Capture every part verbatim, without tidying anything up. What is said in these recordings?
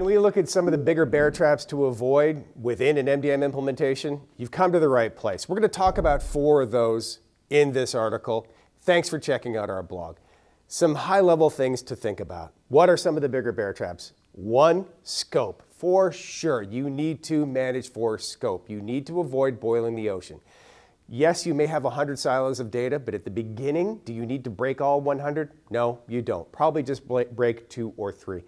When we look at some of the bigger bear traps to avoid within an M D M implementation, you've come to the right place. We're going to talk about four of those in this article. Thanks for checking out our blog. Some high-level things to think about. What are some of the bigger bear traps? One, scope. For sure, you need to manage for scope. You need to avoid boiling the ocean. Yes, you may have one hundred silos of data, but at the beginning, do you need to break all one hundred? No, you don't. Probably just break two or three.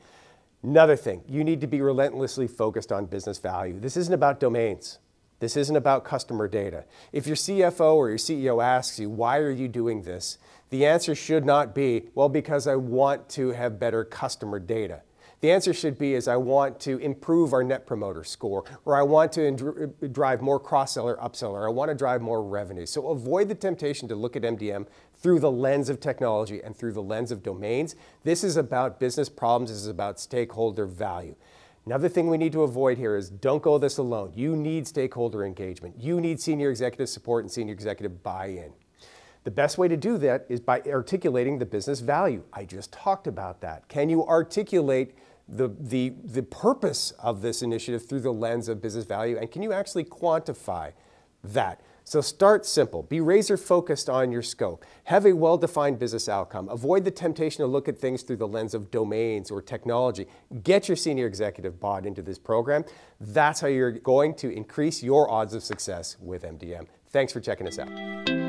Another thing, you need to be relentlessly focused on business value. This isn't about domains. This isn't about customer data. If your C F O or your C E O asks you, why are you doing this? The answer should not be, well, because I want to have better customer data. The answer should be is I want to improve our net promoter score, or I want to drive more cross-seller, upseller, I want to drive more revenue. So avoid the temptation to look at M D M through the lens of technology and through the lens of domains. This is about business problems, this is about stakeholder value. Another thing we need to avoid here is don't go this alone. You need stakeholder engagement. You need senior executive support and senior executive buy-in. The best way to do that is by articulating the business value. I just talked about that. Can you articulate The, the, the purpose of this initiative through the lens of business value, and can you actually quantify that? So start simple. Be razor focused on your scope. Have a well-defined business outcome. Avoid the temptation to look at things through the lens of domains or technology. Get your senior executive bought into this program. That's how you're going to increase your odds of success with M D M. Thanks for checking us out.